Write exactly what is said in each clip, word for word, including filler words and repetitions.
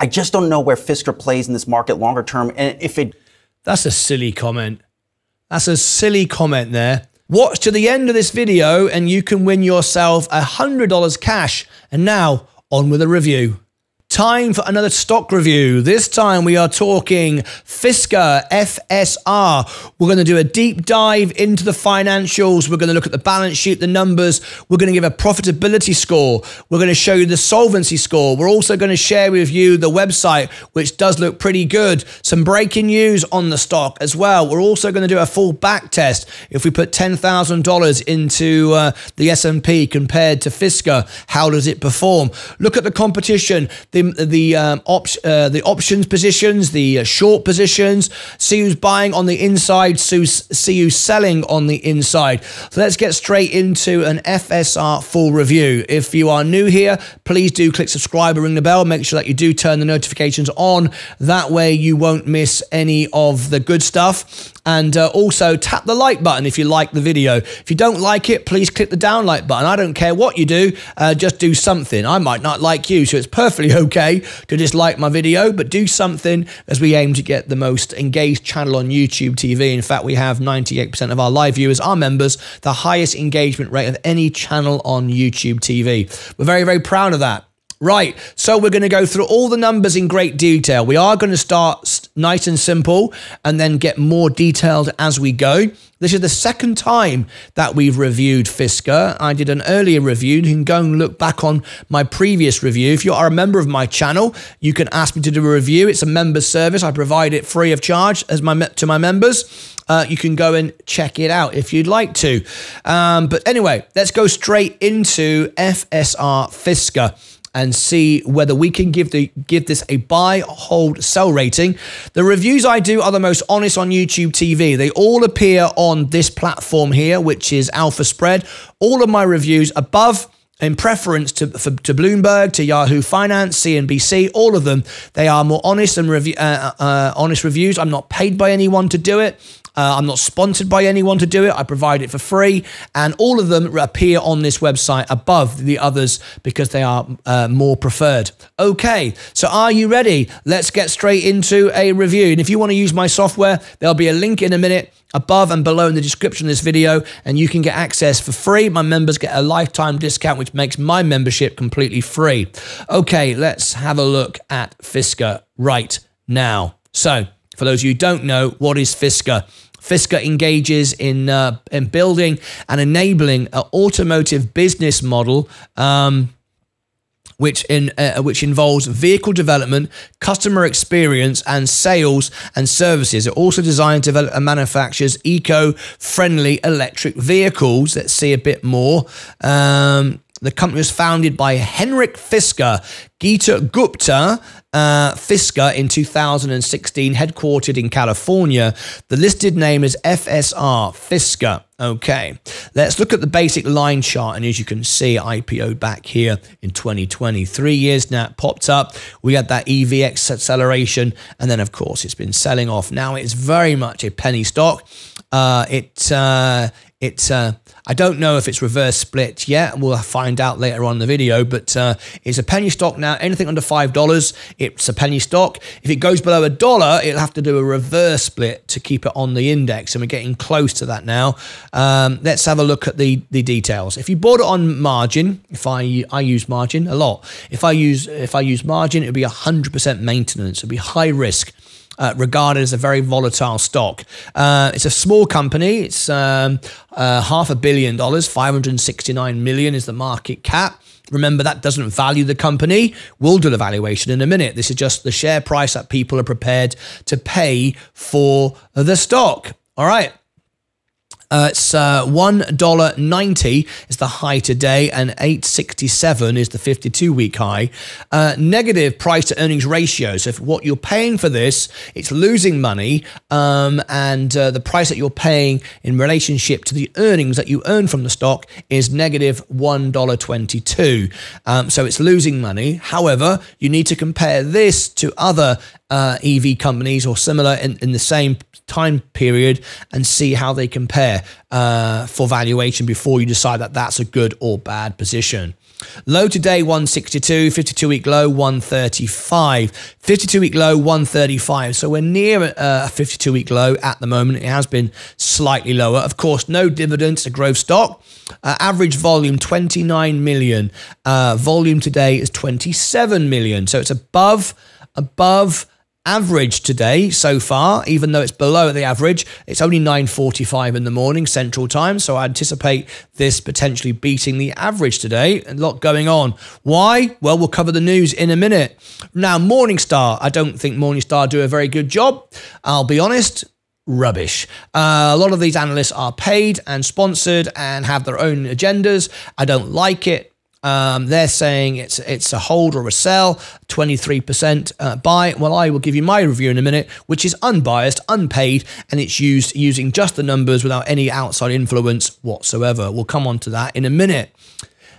I just don't know where Fisker plays in this market longer term. And if it... That's a silly comment. That's a silly comment there. Watch to the end of this video and you can win yourself one hundred dollars cash. And now, on with the review. Time for another stock review. This time we are talking Fisker, F S R. We're going to do a deep dive into the financials. We're going to look at the balance sheet, the numbers. We're going to give a profitability score. We're going to show you the solvency score. We're also going to share with you the website, which does look pretty good. Some breaking news on the stock as well. We're also going to do a full back test. If we put ten thousand dollars into uh, the S and P compared to Fisker, how does it perform? Look at the competition. the the, um, op uh, the options positions, the uh, short positions, see who's buying on the inside, see who's, see who's selling on the inside. So let's get straight into an F S R full review. If you are new here, please do click subscribe and ring the bell. Make sure that you do turn the notifications on. That way you won't miss any of the good stuff. And uh, also tap the like button if you like the video. If you don't like it, please click the down like button. I don't care what you do, uh, just do something. I might not like you, so it's perfectly okay to dislike my video, but do something, as we aim to get the most engaged channel on YouTube T V. In fact, we have ninety-eight percent of our live viewers are members, the highest engagement rate of any channel on YouTube T V. We're very, very proud of that. Right, so we're going to go through all the numbers in great detail. We are going to start nice and simple and then get more detailed as we go. This is the second time that we've reviewed Fisker. I did an earlier review. You can go and look back on my previous review. If you are a member of my channel, you can ask me to do a review. It's a member service. I provide it free of charge as my to my members. Uh, you can go and check it out if you'd like to. Um, but anyway, let's go straight into F S R Fisker and see whether we can give the give this a buy, hold, sell rating. The reviews I do are the most honest on YouTube T V. They all appear on this platform here, which is Alpha Spread. All of my reviews above, in preference to, for, to Bloomberg, to Yahoo Finance, C N B C, all of them, they are more honest and review, uh, uh, honest reviews. I'm not paid by anyone to do it. Uh, I'm not sponsored by anyone to do it. I provide it for free. And all of them appear on this website above the others because they are uh, more preferred. Okay, so are you ready? Let's get straight into a review. And if you want to use my software, there'll be a link in a minute above and below in the description of this video, and you can get access for free. My members get a lifetime discount, which makes my membership completely free. Okay, let's have a look at Fisker right now. So for those of you who don't know, what is Fisker? Fisker engages in, uh, in building and enabling an automotive business model um, which, in, uh, which involves vehicle development, customer experience, and sales and services. It also designs, develops, and manufactures eco-friendly electric vehicles. Let's see a bit more. Um, the company was founded by Henrik Fisker, Geeta Gupta, uh, Fisker in two thousand sixteen, headquartered in California. The listed name is F S R, Fisker. Okay, let's look at the basic line chart. And as you can see, I P O back here in twenty twenty, three years now, it popped up. We had that E V acceleration. And then, of course, it's been selling off. Now it's very much a penny stock. Uh, it, uh, it, uh, I don't know if it's reverse split yet. We'll find out later on in the video, but uh, it's a penny stock now. Anything under five dollars, it's a penny stock. If it goes below a dollar, it'll have to do a reverse split to keep it on the index. And we're getting close to that now. Um, let's have a look at the, the details. If you bought it on margin, if I, I use margin a lot, if I use, if I use margin, it'd be one hundred percent maintenance. It'd be high risk. Uh, regarded as a very volatile stock. Uh, it's a small company. It's um, uh, half a billion dollars. five hundred sixty-nine million is the market cap. Remember, that doesn't value the company. We'll do the valuation in a minute. This is just the share price that people are prepared to pay for the stock. All right. Uh, it's uh, one dollar ninety is the high today, and eight sixty-seven is the fifty-two week high. Uh, negative price to earnings ratio. So if what you're paying for this, it's losing money, um, and uh, the price that you're paying in relationship to the earnings that you earn from the stock is negative one dollar twenty-two. Um, so it's losing money. However, you need to compare this to other Uh, E V companies or similar in, in the same time period and see how they compare uh, for valuation before you decide that that's a good or bad position. Low today, one sixty-two, fifty-two week low, one thirty-five. fifty-two week low, one thirty-five. So we're near a fifty-two week low at the moment. It has been slightly lower. Of course, no dividends, a growth stock. Uh, average volume, twenty-nine million. Uh, volume today is twenty-seven million. So it's above, above average today so far, even though it's below the average. It's only nine forty-five in the morning Central Time, so I anticipate this potentially beating the average today. A lot going on. Why? Well, we'll cover the news in a minute. Now, Morningstar. I don't think Morningstar do a very good job. I'll be honest. Rubbish. Uh, a lot of these analysts are paid and sponsored and have their own agendas. I don't like it. Um, they're saying it's it's a hold or a sell, twenty-three percent uh, buy. Well, I will give you my review in a minute, which is unbiased, unpaid, and it's used using just the numbers without any outside influence whatsoever. We'll come on to that in a minute.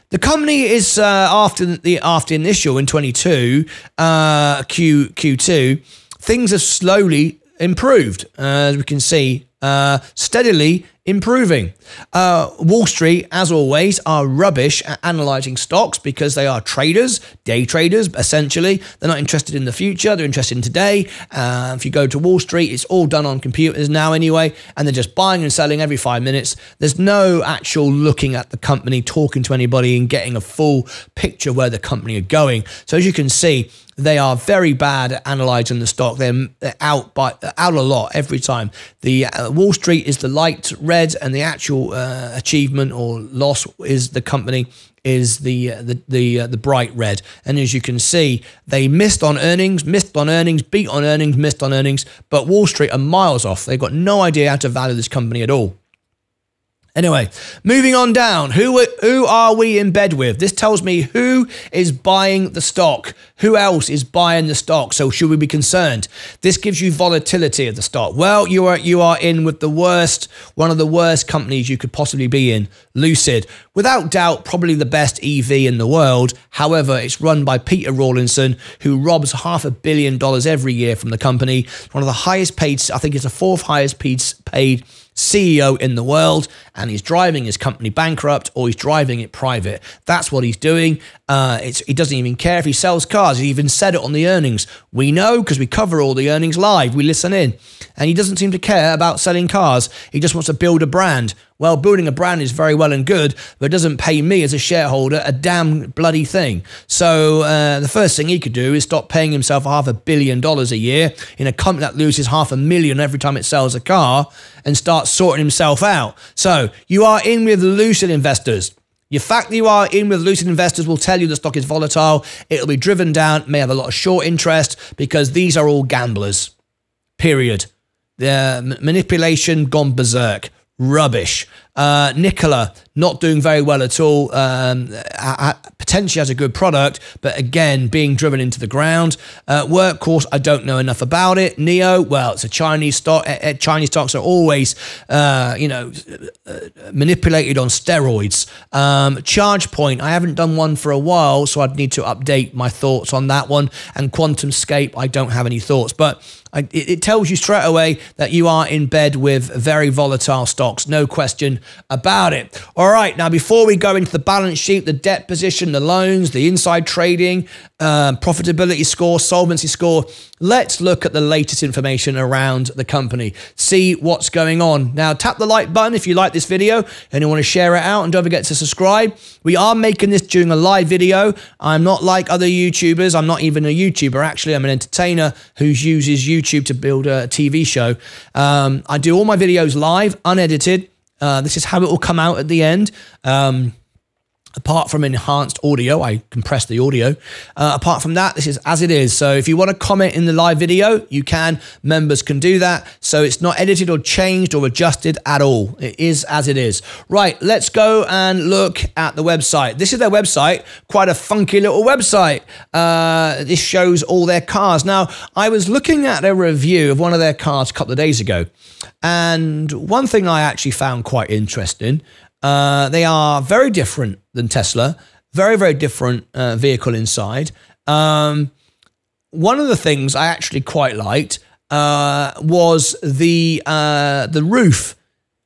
The company is uh, after the after initial in twenty-two uh, Q Q two, things have slowly improved, uh, as we can see. Uh, steadily improving. Uh, Wall Street, as always, are rubbish at analyzing stocks because they are traders, day traders, essentially. They're not interested in the future. They're interested in today. Uh, if you go to Wall Street, it's all done on computers now anyway, and they're just buying and selling every five minutes. There's no actual looking at the company, talking to anybody and getting a full picture where the company are going. So as you can see, they are very bad at analysing the stock. They're out by out a lot every time. The uh, Wall Street is the light red, and the actual uh, achievement or loss is the company is the uh, the the, uh, the bright red. And as you can see, they missed on earnings, missed on earnings, beat on earnings, missed on earnings. But Wall Street are miles off. They've got no idea how to value this company at all. Anyway, moving on down, who, who are we in bed with? This tells me who is buying the stock. Who else is buying the stock? So should we be concerned? This gives you volatility of the stock. Well, you are, you are in with the worst, one of the worst companies you could possibly be in, Lucid. Without doubt, probably the best E V in the world. However, it's run by Peter Rawlinson, who robs half a billion dollars every year from the company. One of the highest paid, I think it's the fourth highest paid, paid C E O in the world, and he's driving his company bankrupt, or he's driving it private. That's what he's doing. Uh, it's, he doesn't even care if he sells cars. He even said it on the earnings. We know because we cover all the earnings live. We listen in. And he doesn't seem to care about selling cars. He just wants to build a brand. Well, building a brand is very well and good, but it doesn't pay me as a shareholder a damn bloody thing. So uh, the first thing he could do is stop paying himself half a billion dollars a year in a company that loses half a million every time it sells a car and start sorting himself out. So you are in with Lucid investors. The fact that you are in with Lucid investors will tell you the stock is volatile. It'll be driven down, may have a lot of short interest, because these are all gamblers, period. Their manipulation gone berserk. Rubbish. Uh, Nikola, not doing very well at all. Um, I, I potentially has a good product, but again, being driven into the ground. Uh, Workhorse, I don't know enough about it. N I O, well, it's a Chinese stock. Chinese stocks are always, uh, you know, manipulated on steroids. Um, ChargePoint, I haven't done one for a while, so I'd need to update my thoughts on that one. And QuantumScape, I don't have any thoughts, but I, it, it tells you straight away that you are in bed with very volatile stocks, no question about it. All right, now before we go into the balance sheet, the debt position, the loans, the inside trading, uh, profitability score, solvency score, let's look at the latest information around the company, see what's going on. Now, tap the like button if you like this video and you want to share it out, and don't forget to subscribe. We are making this during a live video. I'm not like other YouTubers. I'm not even a YouTuber, actually. I'm an entertainer who uses YouTube to build a T V show. Um, I do all my videos live, unedited. Uh, this is how it will come out at the end. Um, apart from enhanced audio, I compress the audio. Uh, apart from that, this is as it is. So if you want to comment in the live video, you can. Members can do that. So it's not edited or changed or adjusted at all. It is as it is. Right, let's go and look at the website. This is their website, quite a funky little website. Uh, this shows all their cars. Now, I was looking at a review of one of their cars a couple of days ago, and one thing I actually found quite interesting. Uh, they are very different than Tesla, very, very different uh, vehicle inside. Um, one of the things I actually quite liked uh, was the uh, the roof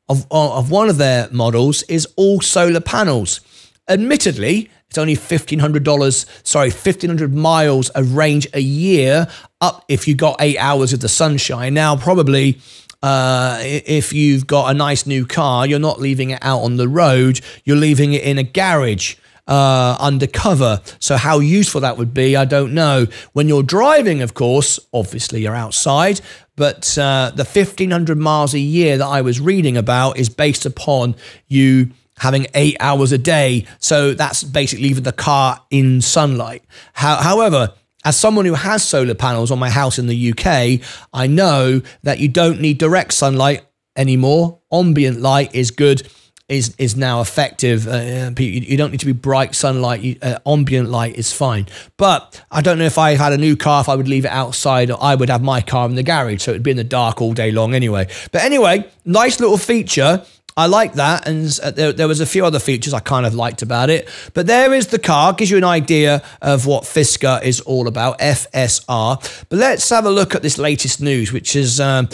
of, of one of their models is all solar panels. Admittedly, It's only fifteen hundred dollars, sorry, fifteen hundred miles of range a year up if you got eight hours of the sunshine. Now, probably uh, if you've got a nice new car, you're not leaving it out on the road. You're leaving it in a garage uh, undercover. So how useful that would be, I don't know. When you're driving, of course, obviously you're outside, but uh, the fifteen hundred miles a year that I was reading about is based upon you having eight hours a day. So that's basically leaving the car in sunlight. How, however, as someone who has solar panels on my house in the U K, I know that you don't need direct sunlight anymore. Ambient light is good, is, is now effective. Uh, you, you don't need to be bright sunlight. You, uh, ambient light is fine. But I don't know if I had a new car, if I would leave it outside, or I would have my car in the garage. So it'd be in the dark all day long anyway. But anyway, nice little feature. I like that, and there, there was a few other features I kind of liked about it. But there is the car, gives you an idea of what Fisker is all about, F S R. But let's have a look at this latest news, which is, um,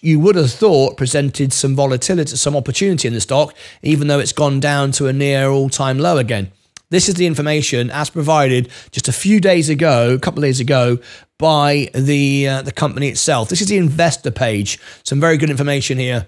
you would have thought, presented some volatility, some opportunity in the stock, even though it's gone down to a near all-time low again. This is the information as provided just a few days ago, a couple of days ago, by the, uh, the company itself. This is the investor page. Some very good information here.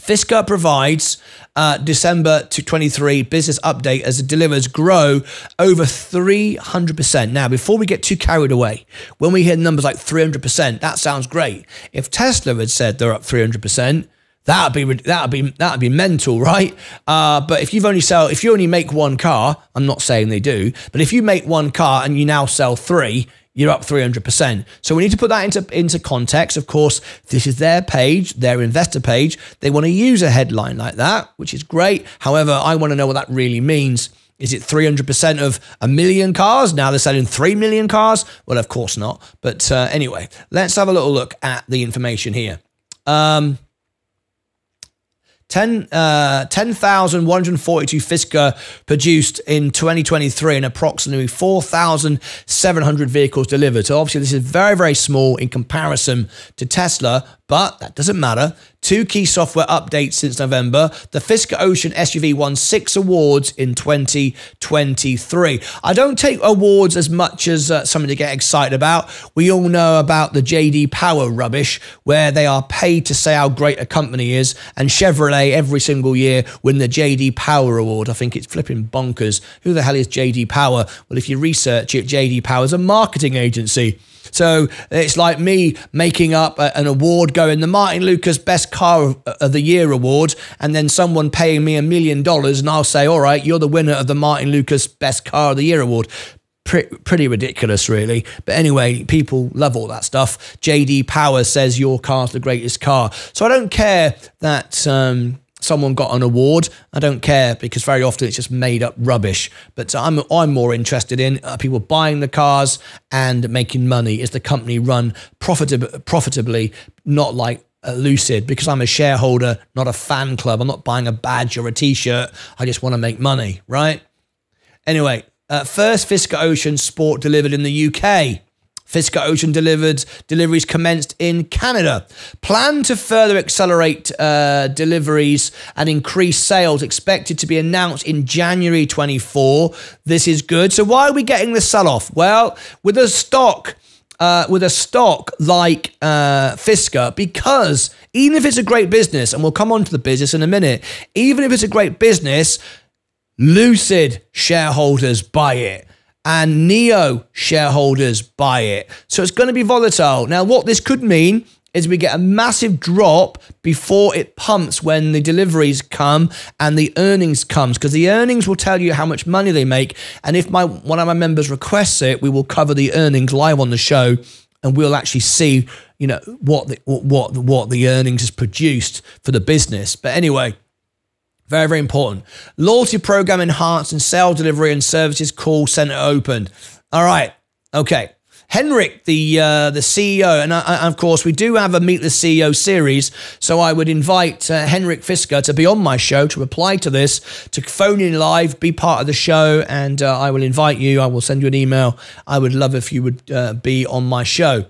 Fisker provides uh, December twenty twenty-three business update as it delivers grow over three hundred percent. Now, before we get too carried away, when we hear numbers like three hundred percent, that sounds great. If Tesla had said they're up three hundred percent, that'd be that'd be that'd be mental, right? Uh, but if you've only sell, if you only make one car, I'm not saying they do, but if you make one car and you now sell three, you're up three hundred percent. So we need to put that into, into context. Of course, this is their page, their investor page. They want to use a headline like that, which is great. However, I want to know what that really means. Is it three hundred percent of a million cars? Now they're selling three million cars? Well, of course not. But uh, anyway, let's have a little look at the information here. Um, ten thousand one hundred forty-two Fisker produced in twenty twenty-three and approximately four thousand seven hundred vehicles delivered. So obviously this is very, very small in comparison to Tesla, but that doesn't matter. Two key software updates since November. The Fisker Ocean S U V won six awards in twenty twenty-three. I don't take awards as much as uh, something to get excited about. We all know about the J D Power rubbish, where they are paid to say how great a company is, and Chevrolet every single year win the J D Power award. I think it's flipping bonkers. Who the hell is J D Power? Well, if you research it, J D Power is a marketing agency. So it's like me making up a, an award going the Martin Lucas Best Car of, of the Year award, and then someone paying me a million dollars and I'll say, all right, you're the winner of the Martin Lucas Best Car of the Year award. Pretty, pretty ridiculous, really. But anyway, people love all that stuff. J D Power says your car's the greatest car. So I don't care that um, someone got an award. I don't care, because very often it's just made up rubbish. But I'm, I'm more interested in uh, people buying the cars and making money. Is the company run profitab profitably, not like uh, Lucid, because I'm a shareholder, not a fan club. I'm not buying a badge or a T-shirt. I just want to make money, right? Anyway, uh, first Fisker Ocean Sport delivered in the U K. Fisker Ocean delivered deliveries commenced in Canada. Plan to further accelerate uh, deliveries and increase sales, expected to be announced in January twenty-four. This is good. So why are we getting this sell-off? Well, with a stock, uh, with a stock like uh, Fisker, because even if it's a great business, and we'll come on to the business in a minute, even if it's a great business, Lucid shareholders buy it. And N I O shareholders buy it. So it's going to be volatile. Now, what this could mean is we get a massive drop before it pumps when the deliveries come and the earnings comes, because the earnings will tell you how much money they make. And if my one of my members requests it, we will cover the earnings live on the show, and we'll actually see, you know, what the, what what the earnings has produced for the business. But anyway, very, very important. Loyalty program enhanced and sales delivery and services call center opened. All right. Okay. Henrik, the uh, the C E O, and, I, and of course, we do have a Meet the C E O series, so I would invite uh, Henrik Fisker to be on my show, to reply to this, to phone in live, be part of the show, and uh, I will invite you. I will send you an email. I would love if you would uh, be on my show.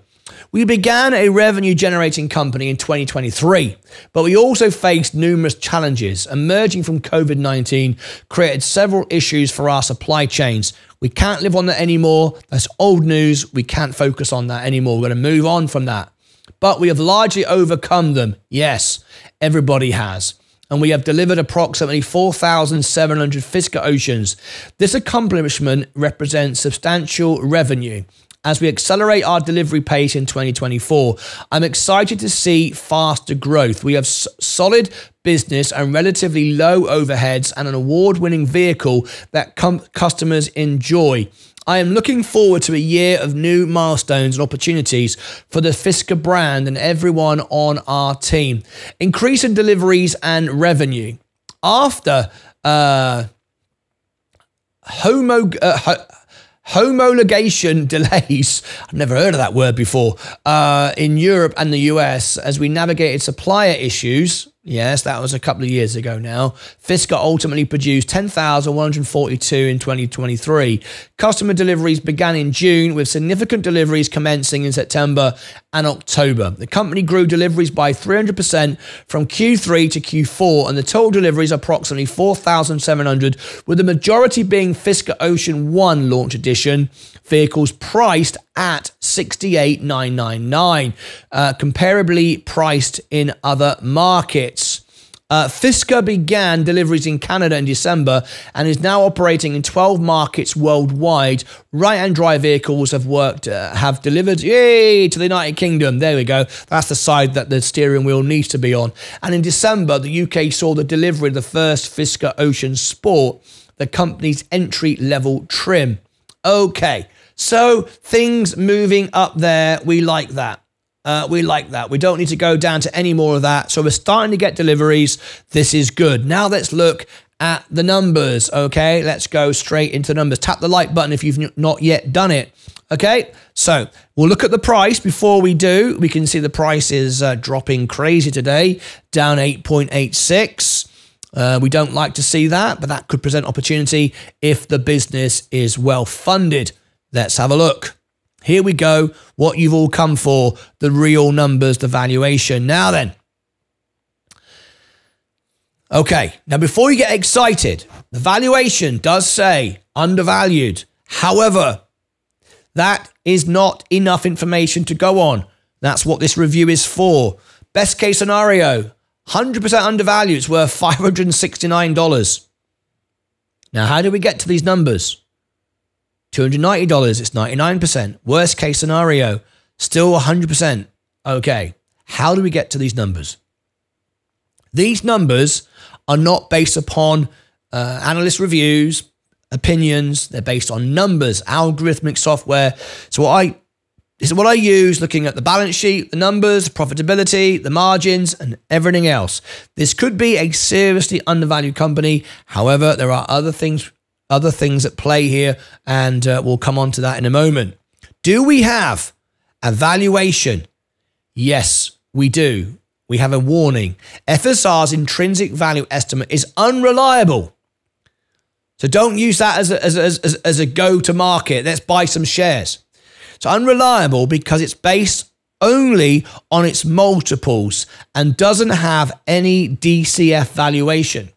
We began a revenue-generating company in twenty twenty-three, but we also faced numerous challenges. Emerging from COVID nineteen created several issues for our supply chains. We can't live on that anymore. That's old news. We can't focus on that anymore. We're going to move on from that. But we have largely overcome them. Yes, everybody has. And we have delivered approximately four thousand seven hundred Fisker Oceans. This accomplishment represents substantial revenue. As we accelerate our delivery pace in twenty twenty-four, I'm excited to see faster growth. We have solid business and relatively low overheads and an award-winning vehicle that customers enjoy. I am looking forward to a year of new milestones and opportunities for the Fisker brand and everyone on our team. Increase in deliveries and revenue. After uh, homo... Uh, ho homologation delays, I've never heard of that word before, uh, in Europe and the U S as we navigated supplier issues. Yes, that was a couple of years ago now. Fisker ultimately produced ten thousand one hundred forty-two in twenty twenty-three. Customer deliveries began in June with significant deliveries commencing in September and October. The company grew deliveries by three hundred percent from Q three to Q four, and the total deliveries are approximately four thousand seven hundred, with the majority being Fisker Ocean one Launch Edition vehicles priced at sixty-eight thousand nine hundred ninety-nine dollars, uh, comparably priced in other markets. Uh, Fisker began deliveries in Canada in December and is now operating in twelve markets worldwide. Right-hand drive vehicles have worked, uh, have delivered, yay, to the United Kingdom. There we go. That's the side that the steering wheel needs to be on. And in December, the U K saw the delivery of the first Fisker Ocean Sport, the company's entry-level trim. Okay, so things moving up there, we like that. Uh, we like that. We don't need to go down to any more of that. So we're starting to get deliveries. This is good. Now let's look at the numbers, okay? Let's go straight into the numbers. Tap the like button if you've not yet done it, okay? So we'll look at the price before we do. We can see the price is uh, dropping crazy today, down eight point eight six. Uh, we don't like to see that, but that could present opportunity if the business is well-funded. Let's have a look. Here we go, what you've all come for, the real numbers, the valuation. Now then. Okay, now before you get excited, the valuation does say undervalued. However, that is not enough information to go on. That's what this review is for. Best case scenario, one hundred percent undervalued. It's worth five hundred sixty-nine dollars. Now, how do we get to these numbers? two hundred ninety dollars, it's ninety-nine percent. Worst case scenario, still one hundred percent. Okay, how do we get to these numbers? These numbers are not based upon uh, analyst reviews, opinions. They're based on numbers, algorithmic software. So what I... This is what I use looking at the balance sheet, the numbers, profitability, the margins, and everything else. This could be a seriously undervalued company. However, there are other things, other things at play here, and uh, we'll come on to that in a moment. Do we have a valuation? Yes, we do. We have a warning. F S R's intrinsic value estimate is unreliable. So don't use that as a, as a, as a go to market. Let's buy some shares. It's unreliable because it's based only on its multiples and doesn't have any D C F valuation.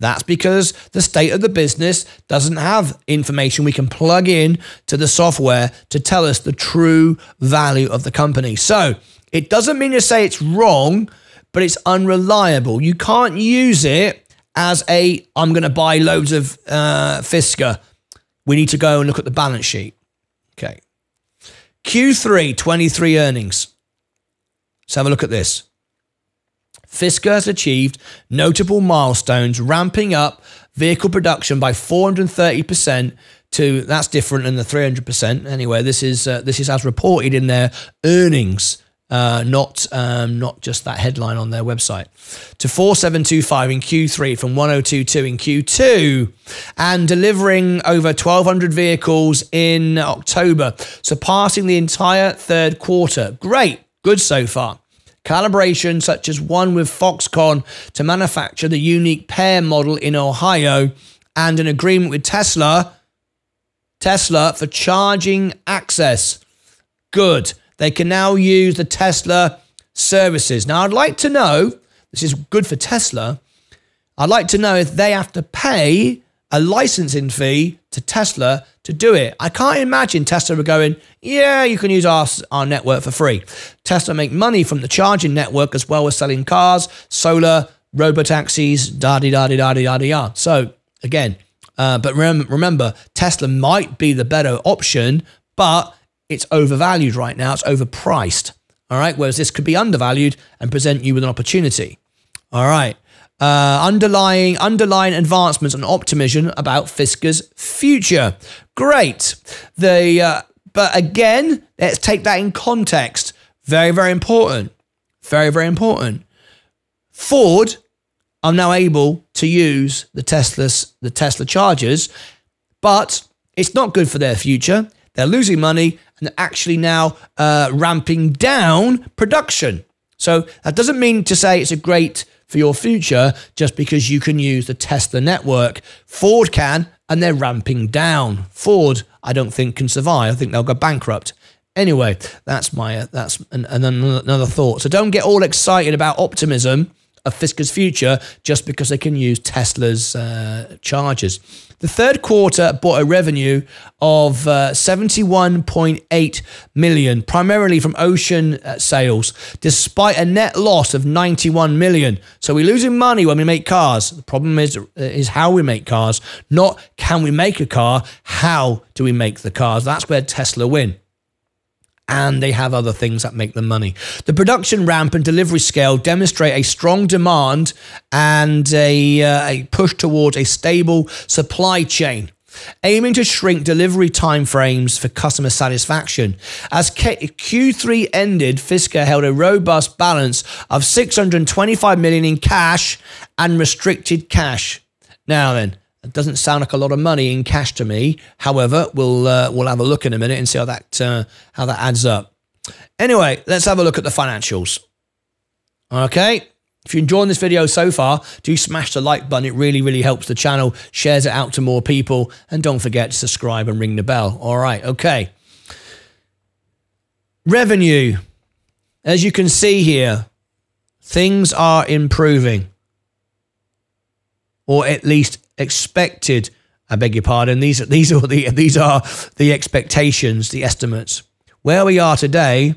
That's because the state of the business doesn't have information we can plug in to the software to tell us the true value of the company. So it doesn't mean to say it's wrong, but it's unreliable. You can't use it as a, I'm going to buy loads of uh, Fisker. We need to go and look at the balance sheet. Okay. Q three twenty-three earnings. Let's have a look at this. Fisker has achieved notable milestones, ramping up vehicle production by four hundred thirty percent to, that's different than the three hundred percent. Anyway, this is uh, this is as reported in their earnings, uh, not um, not just that headline on their website. To four thousand seven hundred twenty-five in Q three from one thousand twenty-two in Q two, and delivering over twelve hundred vehicles in October, surpassing the entire third quarter. Great, good so far. Calibration such as one with Foxconn to manufacture the unique pair model in Ohio, and an agreement with Tesla, Tesla for charging access. Good. They can now use the Tesla services. Now, I'd like to know, this is good for Tesla, I'd like to know if they have to pay a licensing fee to Tesla to do it. I can't imagine Tesla going, yeah, you can use our, our network for free. Tesla make money from the charging network as well as selling cars, solar, robotaxis, da-de-da-de-da-de-da-de-da. So again, uh, but rem remember, Tesla might be the better option, but it's overvalued right now. It's overpriced, all right? Whereas this could be undervalued and present you with an opportunity, all right? Uh, underlying underlying advancements and optimism about Fisker's future. Great. The uh, but again, let's take that in context. Very, very important. Very, very important. Ford are now able to use the Tesla's the Tesla chargers, but it's not good for their future. They're losing money and they're actually now uh, ramping down production. So that doesn't mean to say it's a great for your future just because you can use the Tesla network. Ford can, and they're ramping down. Ford, I don't think, can survive. I think they'll go bankrupt. Anyway, that's my uh, that's an, an, another thought. So don't get all excited about optimism of Fisker's future just because they can use Tesla's uh, chargers. The third quarter brought a revenue of uh, seventy-one point eight million, primarily from ocean uh, sales, despite a net loss of ninety-one million. So we're losing money when we make cars. The problem is is how we make cars, not can we make a car, how do we make the cars? That's where Tesla win. And they have other things that make them money. The production ramp and delivery scale demonstrate a strong demand and a, uh, a push towards a stable supply chain, aiming to shrink delivery timeframes for customer satisfaction. As Q three ended, Fisker held a robust balance of six hundred twenty-five million dollars in cash and restricted cash. Now then, it doesn't sound like a lot of money in cash to me. However, we'll uh, we'll have a look in a minute and see how that uh, how that adds up. Anyway, let's have a look at the financials. Okay, if you're enjoying this video so far, do smash the like button. It really, really helps the channel, shares it out to more people, and don't forget to subscribe and ring the bell. All right, okay. Revenue. As you can see here, things are improving. Or at least expected. I beg your pardon. These these are the these are the expectations, the estimates. Where we are today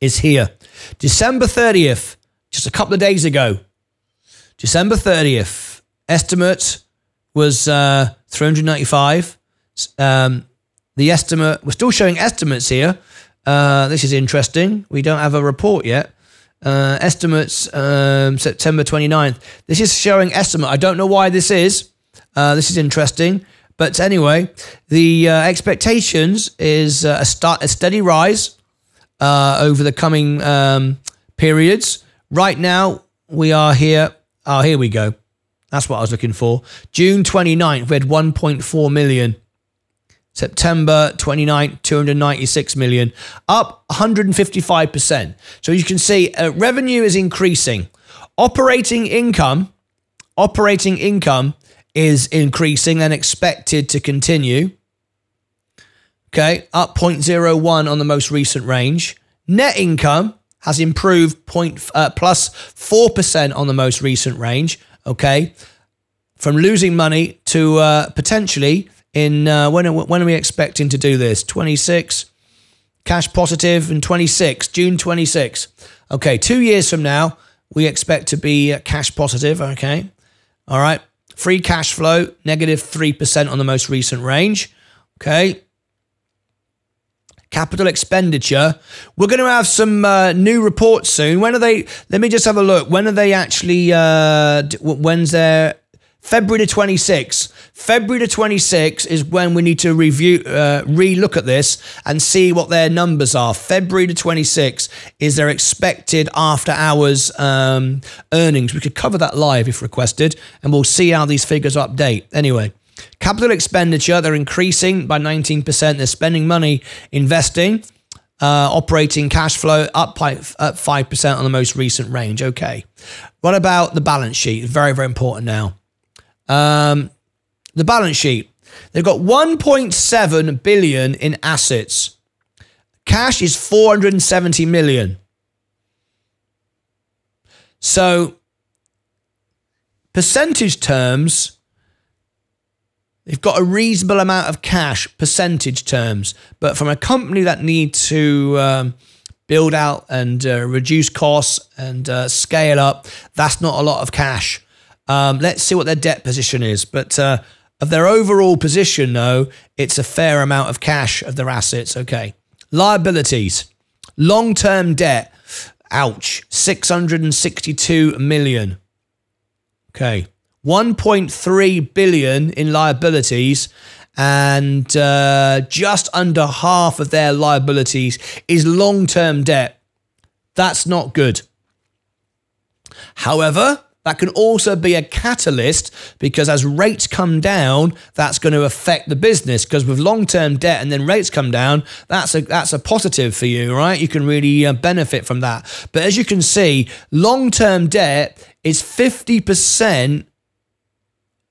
is here, December thirtieth, just a couple of days ago. December thirtieth estimate was uh, three hundred ninety-five. Um, the estimate, we're still showing estimates here. Uh, this is interesting. We don't have a report yet. Uh, estimates, um, September twenty-ninth. This is showing estimate. I don't know why this is. Uh, this is interesting. But anyway, the uh, expectations is uh, a, start, a steady rise uh, over the coming um, periods. Right now, we are here. Oh, here we go. That's what I was looking for. June twenty-ninth, we had one point four million. September twenty-ninth, two hundred ninety-six million, up one hundred fifty-five percent. So you can see uh, revenue is increasing. Operating income, operating income is increasing and expected to continue. Okay, up zero point zero one on the most recent range. Net income has improved point, uh, plus four percent on the most recent range. Okay, from losing money to uh, potentially... In uh, when are, when are we expecting to do this? twenty-six, cash positive in twenty-six, June twenty-six. Okay, two years from now, we expect to be cash positive. Okay, all right. Free cash flow negative three percent on the most recent range. Okay. Capital expenditure. We're going to have some uh, new reports soon. When are they? Let me just have a look. When are they actually? Uh, when's their? February the twenty-sixth. February the twenty-sixth is when we need to review, uh, re-look at this and see what their numbers are. February the twenty-sixth is their expected after-hours um, earnings. We could cover that live if requested, and we'll see how these figures update. Anyway, capital expenditure, they're increasing by nineteen percent. They're spending money investing. Uh, operating cash flow up by, up five percent on the most recent range. Okay. What about the balance sheet? Very, very important now. Um, the balance sheet, they've got one point seven billion in assets, Cash is four hundred seventy million. So, percentage terms, they've got a reasonable amount of cash, percentage terms. But from a company that needs to um, build out and uh, reduce costs and uh, scale up, that's not a lot of cash. Um, let's see what their debt position is. But uh, of their overall position, though, it's a fair amount of cash of their assets. Okay. Liabilities. Long-term debt. Ouch. six hundred sixty-two million. Okay. one point three billion in liabilities, and uh, just under half of their liabilities is long-term debt. That's not good. However, that can also be a catalyst, because as rates come down, that's going to affect the business, because with long-term debt and then rates come down, that's a, that's a positive for you, right? You can really uh, benefit from that. But as you can see, long-term debt is fifty percent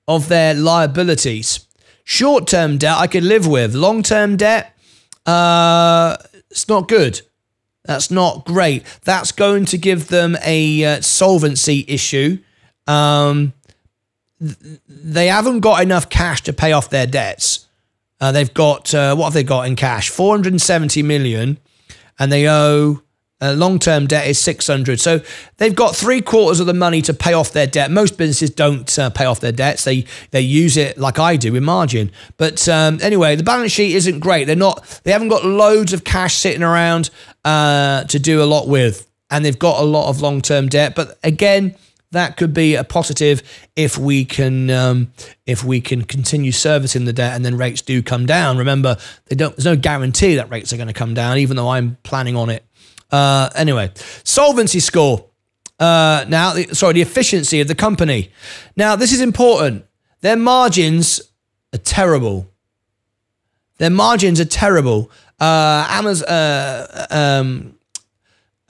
of their liabilities. Short-term debt I could live with. Long-term debt, uh, it's not good. That's not great. That's going to give them a uh, solvency issue. Um, th they haven't got enough cash to pay off their debts. Uh, they've got, uh, what have they got in cash? four hundred seventy million, and they owe, uh, long-term debt is six hundred. So they've got three quarters of the money to pay off their debt. Most businesses don't uh, pay off their debts. They, they use it like I do in margin. But um, anyway, the balance sheet isn't great. They're not, they haven't got loads of cash sitting around Uh, to do a lot with, and they've got a lot of long-term debt. But again, that could be a positive if we can um, if we can continue servicing the debt, and then rates do come down. Remember, they don't. There's no guarantee that rates are going to come down, even though I'm planning on it. Uh, anyway, solvency score. Uh, now, the, sorry, the efficiency of the company. Now, this is important. Their margins are terrible. Their margins are terrible. Uh, Amazon, uh, um,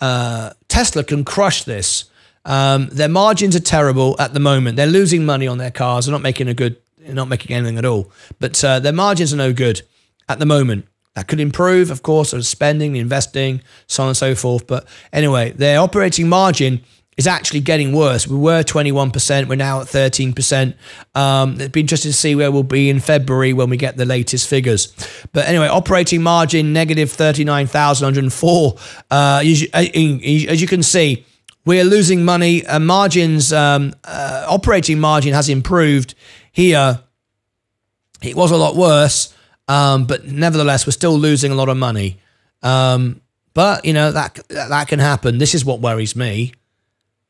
uh, Tesla can crush this. Um, their margins are terrible at the moment. They're losing money on their cars. They're not making a good, they're not making anything at all. But uh, their margins are no good at the moment. That could improve, of course, of spending, investing, so on and so forth. But anyway, their operating margin is actually getting worse. We were twenty-one percent. We're now at thirteen percent. Um, it'd be interesting to see where we'll be in February when we get the latest figures. But anyway, operating margin, negative thirty-nine thousand one hundred four. Uh, as, as you can see, we're losing money. Uh, margins, um, uh, operating margin has improved here. It was a lot worse, um, but nevertheless, we're still losing a lot of money. Um, but, you know, that, that can happen. This is what worries me.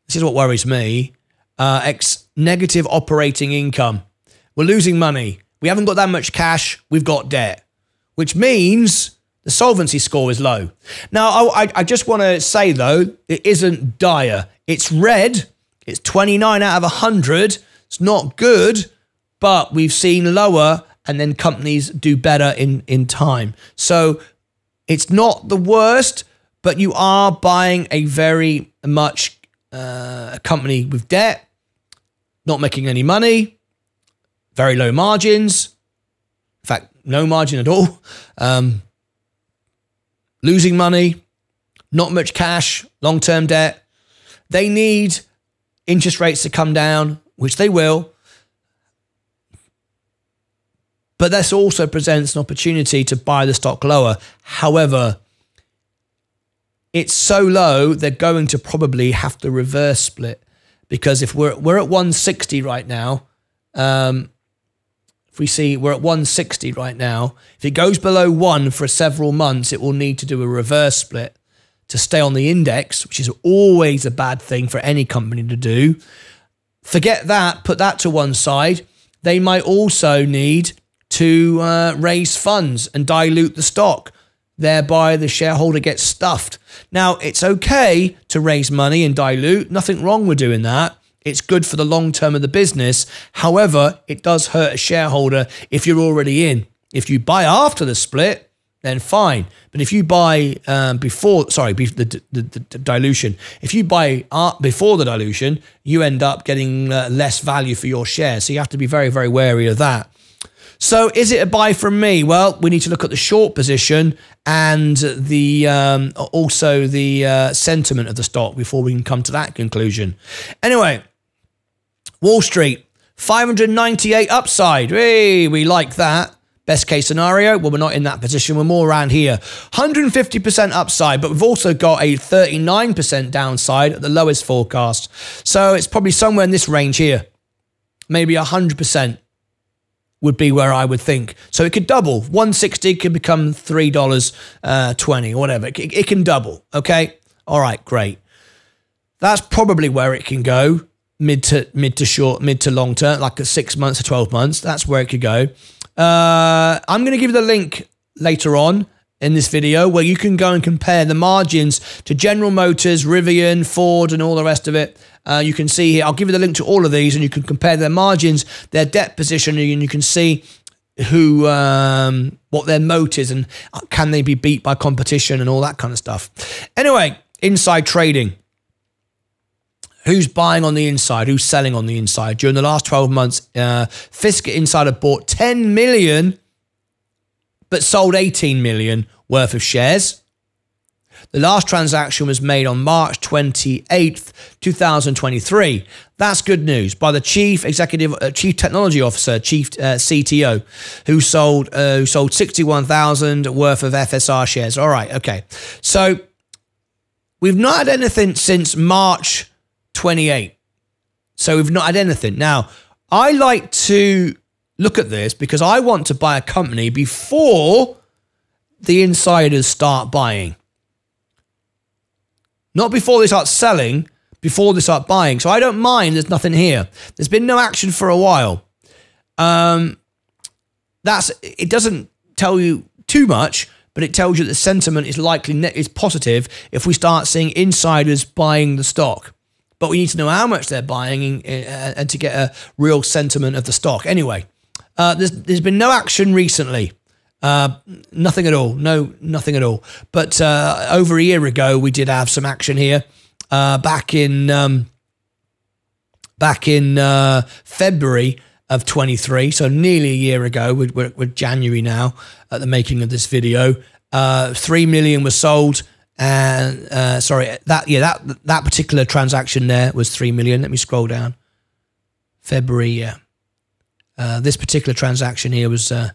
This is what worries me. Uh, ex negative operating income. We're losing money. We haven't got that much cash. We've got debt, which means the solvency score is low. Now, I, I just want to say, though, it isn't dire. It's red. It's twenty-nine out of one hundred. It's not good, but we've seen lower, and then companies do better in, in time. So it's not the worst, but you are buying a very much Uh, a company with debt, not making any money, very low margins, in fact, no margin at all, um, losing money, not much cash, long-term debt. They need interest rates to come down, which they will, but this also presents an opportunity to buy the stock lower. However, it's so low, they're going to probably have to reverse split, because if we're we're at one sixty right now, um, if we see we're at one sixty right now, if it goes below one for several months, it will need to do a reverse split to stay on the index, which is always a bad thing for any company to do. Forget that, put that to one side. They might also need to uh, raise funds and dilute the stock. Thereby, the shareholder gets stuffed. Now, it's okay to raise money and dilute. Nothing wrong with doing that. It's good for the long term of the business. However, it does hurt a shareholder if you're already in. If you buy after the split, then fine. But if you buy um, before, sorry, be the, the, the, the dilution, if you buy uh, before the dilution, you end up getting uh, less value for your share. So you have to be very, very wary of that. So is it a buy from me? Well, we need to look at the short position and the um, also the uh, sentiment of the stock before we can come to that conclusion. Anyway, Wall Street, five hundred ninety-eight upside. Hey, we like that. Best case scenario, well, we're not in that position. We're more around here. one hundred fifty percent upside, but we've also got a thirty-nine percent downside at the lowest forecast. So it's probably somewhere in this range here. Maybe one hundred percent would be where I would think. So it could double. one sixty could become three dollars twenty or whatever. It, it can double, okay? All right, great. That's probably where it can go, mid to, mid to short, mid to long term, like at six months or twelve months. That's where it could go. Uh, I'm going to give you the link later on in this video where you can go and compare the margins to General Motors, Rivian, Ford, and all the rest of it. Uh, you can see here, I'll give you the link to all of these and you can compare their margins, their debt position, and you can see who, um, what their moat is and can they be beat by competition and all that kind of stuff. Anyway, inside trading. Who's buying on the inside? Who's selling on the inside? During the last twelve months, uh, Fisker Insider bought ten million, but sold eighteen million worth of shares. The last transaction was made on March twenty-eighth, two thousand twenty-three. That's good news by the chief executive, uh, chief technology officer, chief uh, C T O, who sold uh, who sold sixty-one thousand worth of F S R shares. All right, okay. So we've not had anything since March twenty-eighth. So we've not had anything. Now, I like to look at this because I want to buy a company before the insiders start buying. Not before they start selling, before they start buying. So I don't mind there's nothing here. There's been no action for a while. Um, that's it doesn't tell you too much, but it tells you the sentiment is likely net is positive if we start seeing insiders buying the stock. But we need to know how much they're buying and to get a real sentiment of the stock. Anyway, uh, there's, there's been no action recently. Uh, nothing at all. No, nothing at all. But uh, over a year ago, we did have some action here. Uh, back in um, back in uh, February of twenty-three, so nearly a year ago. We're, we're, we're January now at the making of this video. Uh, Three million was sold. And uh, sorry, that yeah, that that particular transaction there was three million. Let me scroll down. February, yeah. Uh, this particular transaction here was uh,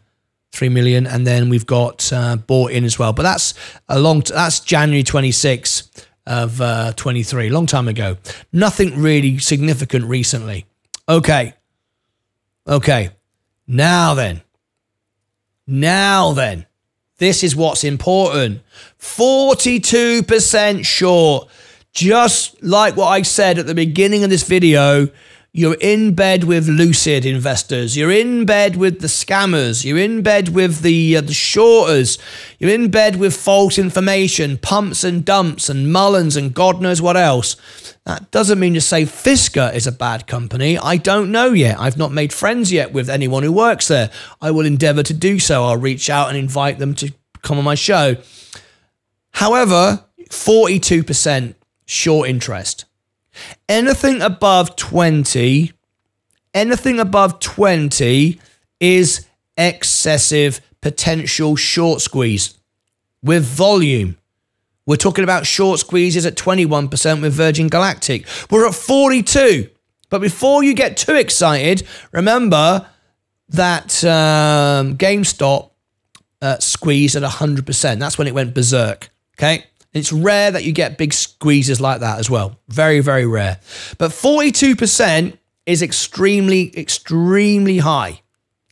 three million, and then we've got uh, bought in as well. But that's a long. T that's January twenty-sixth of uh, twenty-three, long time ago. Nothing really significant recently. Okay, okay. Now then, now then. This is what's important. forty-two percent short. Just like what I said at the beginning of this video, you're in bed with Lucid investors. You're in bed with the scammers. You're in bed with the, uh, the shorters. You're in bed with false information, pumps and dumps and Mullins and God knows what else. That doesn't mean to say Fisker is a bad company. I don't know yet. I've not made friends yet with anyone who works there. I will endeavor to do so. I'll reach out and invite them to come on my show. However, forty-two percent short interest. Anything above twenty, anything above twenty is excessive potential short squeeze with volume. We're talking about short squeezes at twenty-one percent with Virgin Galactic. We're at forty-two. But before you get too excited, remember that um, GameStop uh, squeezed at one hundred percent. That's when it went berserk, okay? It's rare that you get big squeezes like that as well. Very, very rare. But forty-two percent is extremely, extremely high.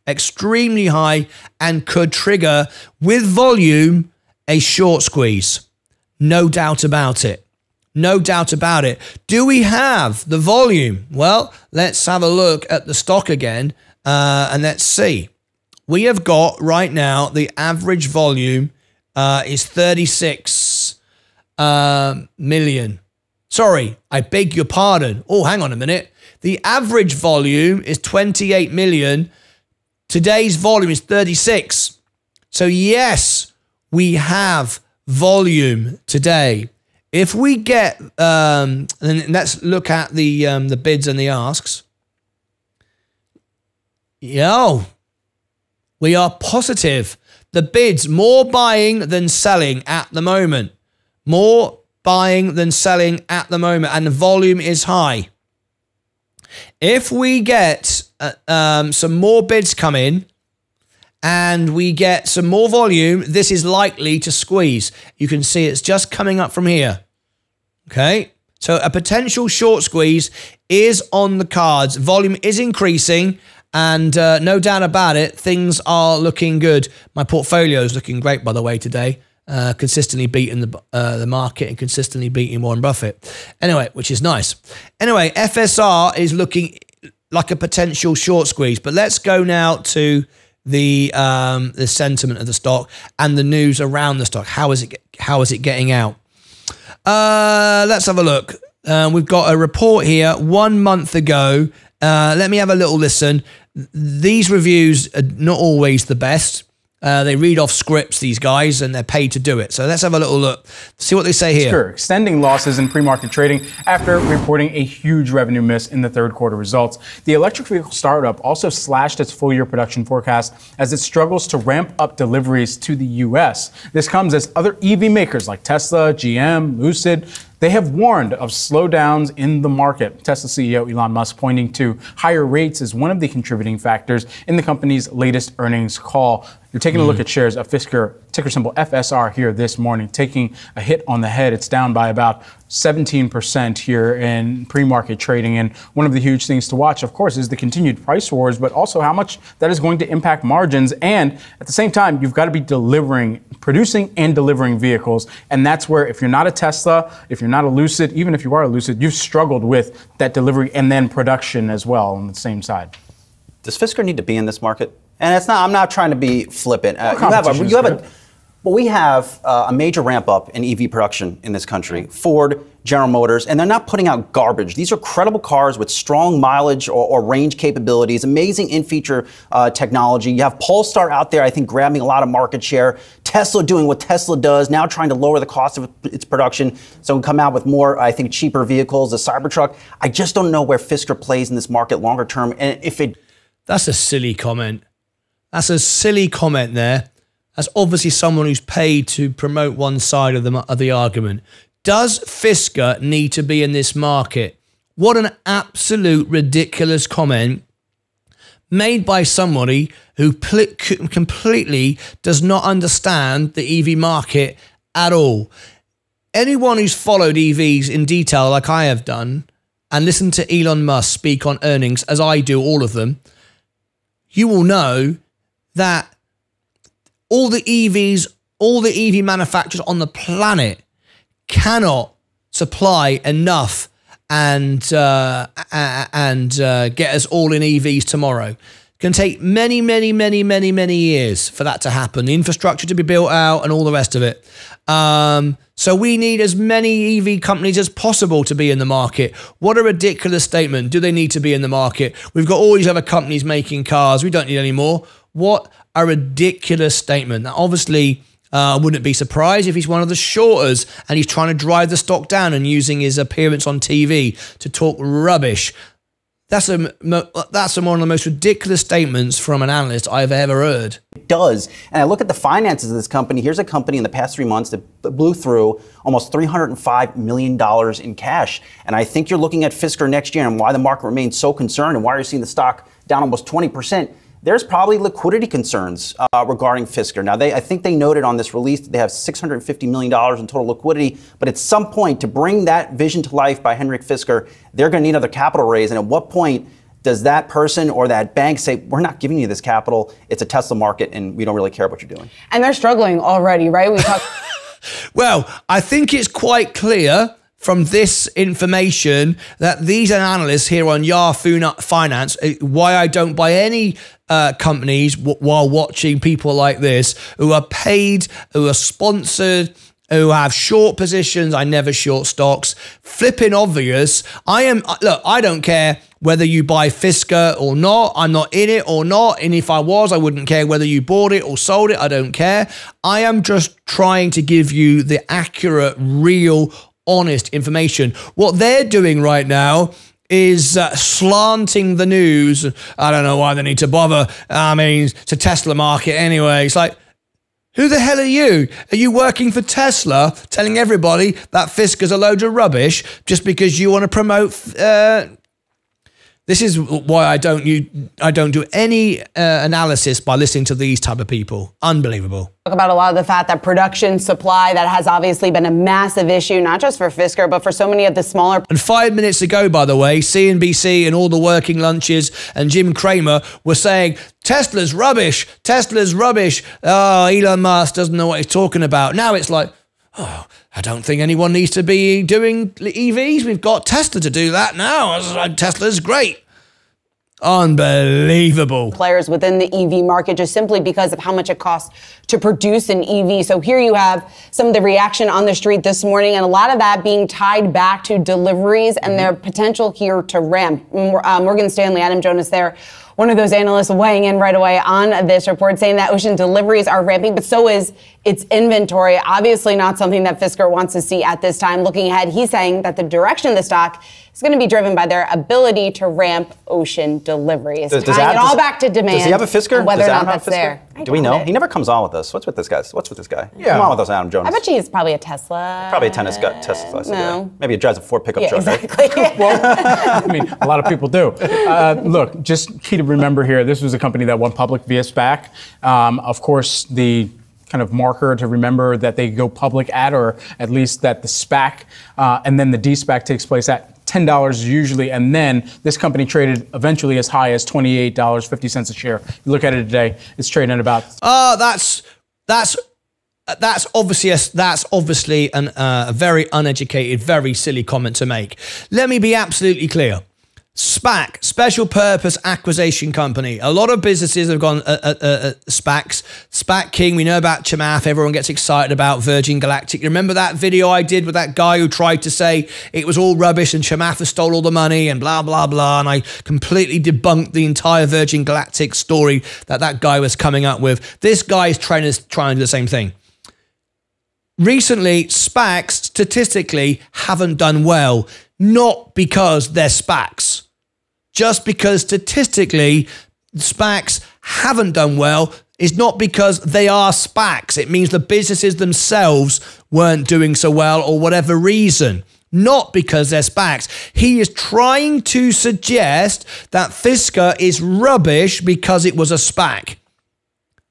Extremely high and could trigger, with volume, a short squeeze. No doubt about it. No doubt about it. Do we have the volume? Well, let's have a look at the stock again uh, and let's see. We have got right now the average volume uh, is thirty-six uh, million. Sorry, I beg your pardon. Oh, hang on a minute. The average volume is twenty-eight million. Today's volume is thirty-six. So yes, we have volume today. If we get, um, and let's look at the um, the bids and the asks. Yo, We are positive. The bids, more buying than selling at the moment. More buying than selling at the moment. And the volume is high. If we get uh, um, some more bids come in and we get some more volume, this is likely to squeeze. You can see it's just coming up from here. Okay. So a potential short squeeze is on the cards. Volume is increasing and uh, no doubt about it, things are looking good. My portfolio is looking great, by the way, today. Uh, consistently beating the, uh, the market and consistently beating Warren Buffett. Anyway, which is nice. Anyway, F S R is looking like a potential short squeeze. But let's go now to the um, the sentiment of the stock and the news around the stock. How is it, how is it getting out? Uh, let's have a look. Uh, we've got a report here one month ago. Uh, let me have a little listen. These reviews are not always the best. Uh, they read off scripts, these guys, and they're paid to do it. So let's have a little look, see what they say here. Sure, extending losses in pre-market trading after reporting a huge revenue miss in the third quarter results. The electric vehicle startup also slashed its full-year production forecast as it struggles to ramp up deliveries to the U S. This comes as other E V makers like Tesla, G M, Lucid, they have warned of slowdowns in the market. Tesla C E O Elon Musk pointing to higher rates as one of the contributing factors in the company's latest earnings call. You're taking a look at shares of Fisker, ticker symbol F S R here this morning, taking a hit on the head. It's down by about seventeen percent here in pre-market trading. And one of the huge things to watch, of course, is the continued price wars, but also how much that is going to impact margins. And at the same time, you've got to be delivering, producing and delivering vehicles. And that's where if you're not a Tesla, if you're not a Lucid, even if you are a Lucid, you've struggled with that delivery and then production as well on the same side. Does Fisker need to be in this market? And it's not, I'm not trying to be flippant. Uh, you have a, you have a, well, we have uh, a major ramp up in E V production in this country. Ford, General Motors, and they're not putting out garbage. These are credible cars with strong mileage or, or range capabilities, amazing in-feature uh, technology. You have Polestar out there, I think, grabbing a lot of market share. Tesla doing what Tesla does, now trying to lower the cost of its production so it can come out with more, I think, cheaper vehicles, the Cybertruck. I just don't know where Fisker plays in this market longer term. And if it... That's a silly comment. That's a silly comment there. That's obviously someone who's paid to promote one side of the, of the argument. Does Fisker need to be in this market? What an absolute ridiculous comment made by somebody who completely does not understand the E V market at all. Anyone who's followed E Vs in detail like I have done and listened to Elon Musk speak on earnings, as I do all of them, you will know that all the E Vs, all the E V manufacturers on the planet cannot supply enough and uh, and uh, get us all in E Vs tomorrow. It can take many, many, many, many, many years for that to happen. The infrastructure to be built out and all the rest of it. Um, so we need as many E V companies as possible to be in the market. What a ridiculous statement. Do they need to be in the market? We've got all these other companies making cars. We don't need any more. What a ridiculous statement. Now, obviously, I uh, wouldn't be surprised if he's one of the shorters and he's trying to drive the stock down and using his appearance on T V to talk rubbish. That's a, that's one of the most ridiculous statements from an analyst I've ever heard. It does. And I look at the finances of this company. Here's a company in the past three months that blew through almost three hundred five million dollars in cash. And I think you're looking at Fisker next year and why the market remains so concerned and why you're seeing the stock down almost twenty percent. There's probably liquidity concerns uh, regarding Fisker. Now, they, I think they noted on this release that they have six hundred fifty million dollars in total liquidity, but at some point, to bring that vision to life by Henrik Fisker, they're gonna need another capital raise, and at what point does that person or that bank say, we're not giving you this capital, it's a Tesla market, and we don't really care what you're doing? And they're struggling already, right? We talk well, I think it's quite clear from this information that these analysts here on Yahoo Finance, why I don't buy any uh, companies w while watching people like this who are paid, who are sponsored, who have short positions. I never short stocks. Flipping obvious. I am, look, I don't care whether you buy Fisker or not. I'm not in it or not. And if I was, I wouldn't care whether you bought it or sold it. I don't care. I am just trying to give you the accurate, real, honest information. What they're doing right now is uh, slanting the news. I don't know why they need to bother. I mean, it's a Tesla market anyway. It's like, who the hell are you? Are you working for Tesla, telling everybody that Fisker's a load of rubbish just because you want to promote? Uh, this is why I don't you I don't do any uh, analysis by listening to these type of people. Unbelievable. Talk about a lot of the fact that production supply that has obviously been a massive issue, not just for Fisker, but for so many of the smaller. And five minutes ago, by the way, C N B C and all the working lunches and Jim Cramer were saying, Tesla's rubbish. Tesla's rubbish. Oh, Elon Musk doesn't know what he's talking about. Now it's like, oh, I don't think anyone needs to be doing E Vs. We've got Tesla to do that now. Tesla's great. Unbelievable. Players within the E V market just simply because of how much it costs to produce an E V. So here you have some of the reaction on the street this morning, and a lot of that being tied back to deliveries and their potential here to ramp. Uh, Morgan Stanley, Adam Jonas there, one of those analysts weighing in right away on this report, saying that ocean deliveries are ramping, but so is its inventory. Obviously not something that Fisker wants to see at this time. Looking ahead, he's saying that the direction of the stock is going to be driven by their ability to ramp ocean deliveries. Does, does Tying Adam, it all does, back to demand. Does he have a Fisker? Whether does or not that's Fisker? There. I Do we know? It. He never comes on with us. What's with this guy? What's with this guy? Yeah. Come on with us, Adam Jones. I bet he's probably a Tesla. Probably a tennis guy, Tesla. No. Yeah. Maybe he drives a Ford pickup yeah, truck, exactly. Right? Well, I mean, a lot of people do. Uh, look, just key to remember here, this was a company that went public via SPAC. Um, of course, the kind of marker to remember that they go public at, or at least that the SPAC uh, and then the de-SPAC takes place at ten dollars usually, and then this company traded eventually as high as twenty-eight dollars and fifty cents a share. You look at it today; it's trading at about. Ah, uh, that's that's that's obviously a, that's obviously an, uh, a very uneducated, very silly comment to make. Let me be absolutely clear. SPAC, special purpose acquisition company. A lot of businesses have gone uh, uh, uh, SPACs. SPAC King, we know about Chamath. Everyone gets excited about Virgin Galactic. Remember that video I did with that guy who tried to say it was all rubbish and Chamath has stole all the money and blah, blah, blah. And I completely debunked the entire Virgin Galactic story that that guy was coming up with. This guy is trying to, trying to do the same thing. Recently, SPACs statistically haven't done well, not because they're SPACs. Just because statistically SPACs haven't done well is not because they are SPACs. It means the businesses themselves weren't doing so well or whatever reason, not because they're SPACs. He is trying to suggest that Fisker is rubbish because it was a SPAC.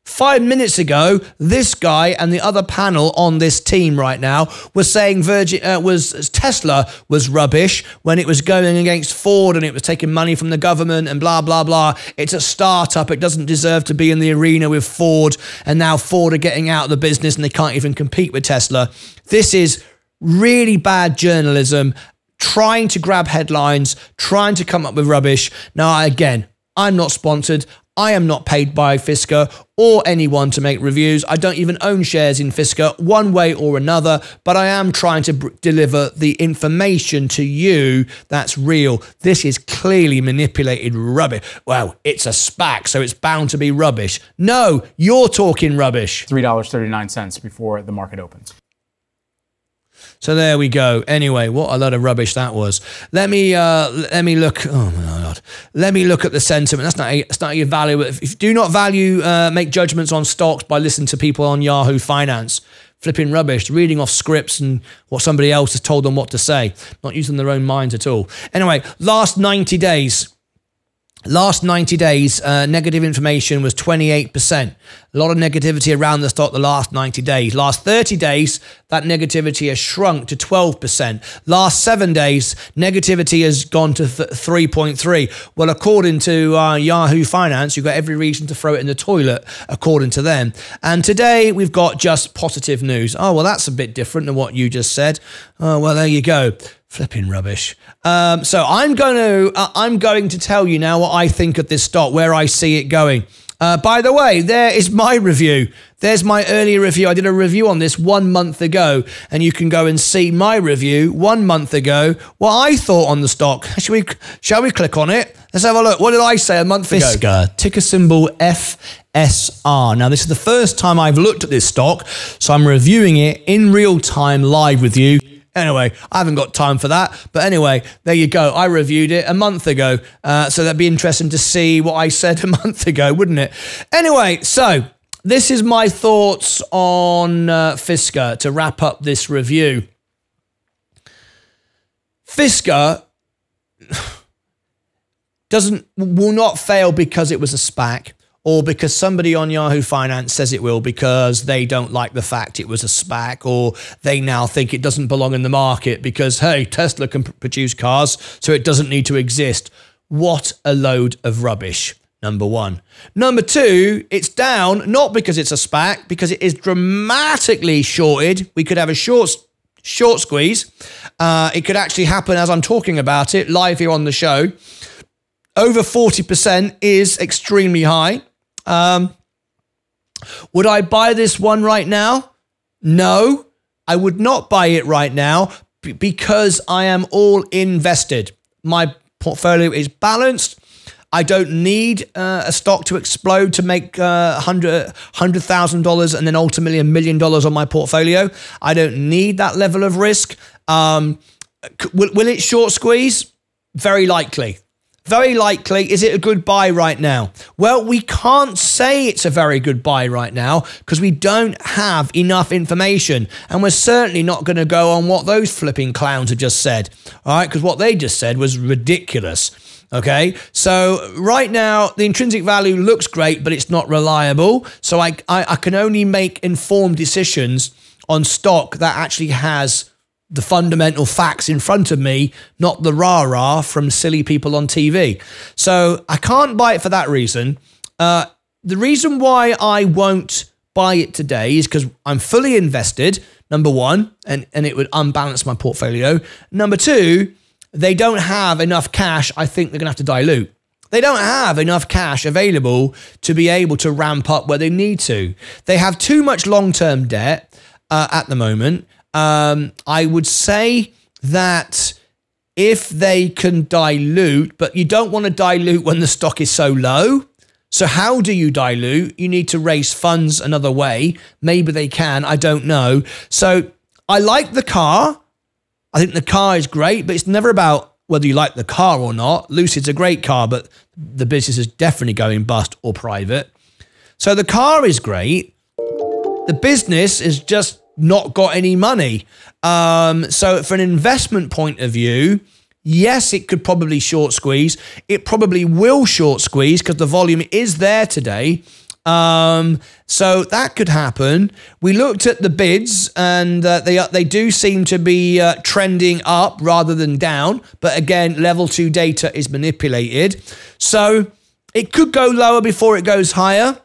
Five minutes ago, this guy and the other panel on this team right now were saying Virgin uh, was Tesla was rubbish when it was going against Ford and it was taking money from the government and blah, blah, blah. It's a startup. It doesn't deserve to be in the arena with Ford. And now Ford are getting out of the business and they can't even compete with Tesla. This is really bad journalism, trying to grab headlines, trying to come up with rubbish. Now, again, I'm not sponsored. I am not paid by Fisker or anyone to make reviews. I don't even own shares in Fisker one way or another, but I am trying to deliver the information to you that's real. This is clearly manipulated rubbish. Well, it's a SPAC, so it's bound to be rubbish. No, you're talking rubbish. three dollars and thirty-nine cents before the market opens. So there we go. Anyway, what a lot of rubbish that was. Let me uh, let me look. Oh my God. Let me look at the sentiment. That's not a, that's not your value. If you do not value, uh, make judgments on stocks by listening to people on Yahoo Finance, flipping rubbish, reading off scripts and what somebody else has told them what to say, not using their own minds at all. Anyway, last ninety days. Last ninety days, uh, negative information was twenty-eight percent. A lot of negativity around the stock the last ninety days. Last thirty days, that negativity has shrunk to twelve percent. Last seven days, negativity has gone to three point three. Well, according to uh, Yahoo Finance, you've got every reason to throw it in the toilet, according to them. And today, we've got just positive news. Oh, well, that's a bit different than what you just said. Oh, well, there you go. Flipping rubbish. Um, so I'm going to uh, I'm going to tell you now what I think of this stock, where I see it going. Uh, by the way, there is my review. There's my earlier review. I did a review on this one month ago, and you can go and see my review one month ago. What I thought on the stock. Shall we shall we click on it? Let's have a look. What did I say a month ago? Fisker, ticker symbol F S R. Now this is the first time I've looked at this stock, so I'm reviewing it in real time live with you. Anyway, I haven't got time for that. But anyway, there you go. I reviewed it a month ago. Uh, so that'd be interesting to see what I said a month ago, wouldn't it? Anyway, so this is my thoughts on uh, Fisker to wrap up this review. Fisker doesn't, will not fail because it was a SPAC or because somebody on Yahoo Finance says it will because they don't like the fact it was a SPAC or they now think it doesn't belong in the market because, hey, Tesla can produce cars, so it doesn't need to exist. What a load of rubbish. Number one. Number two, it's down, not because it's a SPAC, because it is dramatically shorted. We could have a short, short squeeze. Uh, it could actually happen as I'm talking about it, live here on the show. Over forty percent is extremely high. Um, would I buy this one right now? No, I would not buy it right now because I am all invested. My portfolio is balanced. I don't need uh, a stock to explode to make uh, one hundred thousand dollars and then ultimately a million dollars on my portfolio. I don't need that level of risk. Um, will, will it short squeeze? Very likely. Very likely. Is it a good buy right now? Well, we can't say it's a very good buy right now because we don't have enough information. And we're certainly not going to go on what those flipping clowns have just said. All right, because what they just said was ridiculous. Okay, so right now, the intrinsic value looks great, but it's not reliable. So I, I, I can only make informed decisions on stock that actually has the fundamental facts in front of me, not the rah-rah from silly people on T V. So I can't buy it for that reason. Uh, the reason why I won't buy it today is because I'm fully invested, number one, and, and it would unbalance my portfolio. Number two, they don't have enough cash. I think they're going to have to dilute. They don't have enough cash available to be able to ramp up where they need to. They have too much long-term debt uh, at the moment. Um, I would say that if they can dilute, but you don't want to dilute when the stock is so low. So how do you dilute? You need to raise funds another way. Maybe they can. I don't know. So I like the car. I think the car is great, but it's never about whether you like the car or not. Lucid's a great car, but the business is definitely going bust or private. So the car is great. The business is just not got any money. Um, so from an investment point of view, yes, it could probably short squeeze. It probably will short squeeze because the volume is there today. Um, so that could happen. We looked at the bids and uh, they, they do seem to be uh, trending up rather than down. But again, level two data is manipulated. So it could go lower before it goes higher.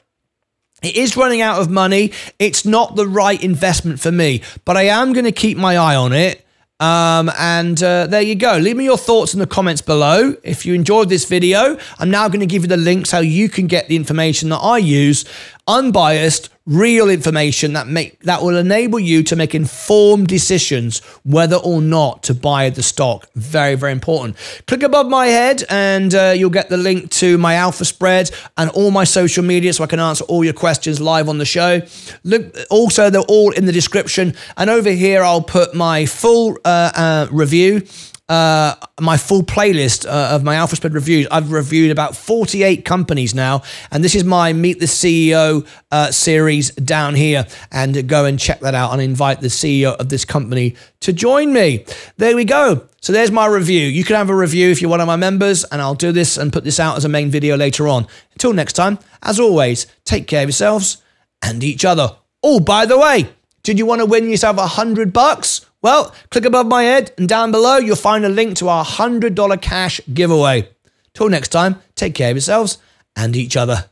It is running out of money. It's not the right investment for me, but I am going to keep my eye on it. Um, and uh, there you go. Leave me your thoughts in the comments below. If you enjoyed this video, I'm now going to give you the links how you can get the information that I use, unbiased, real information that make that will enable you to make informed decisions whether or not to buy the stock. Very, very important. Click above my head and uh, you'll get the link to my Alpha Spread and all my social media so I can answer all your questions live on the show. Look, also, they're all in the description. And over here, I'll put my full uh, uh, review. Uh, my full playlist uh, of my Alpha Spread reviews. I've reviewed about forty-eight companies now, and this is my Meet the C E O uh, series down here, and go and check that out and invite the C E O of this company to join me. There we go. So there's my review. You can have a review if you're one of my members, and I'll do this and put this out as a main video later on. Until next time, as always, take care of yourselves and each other. Oh, by the way, did you want to win yourself a hundred bucks? Well, click above my head and down below, you'll find a link to our one hundred dollar cash giveaway. Till next time, take care of yourselves and each other.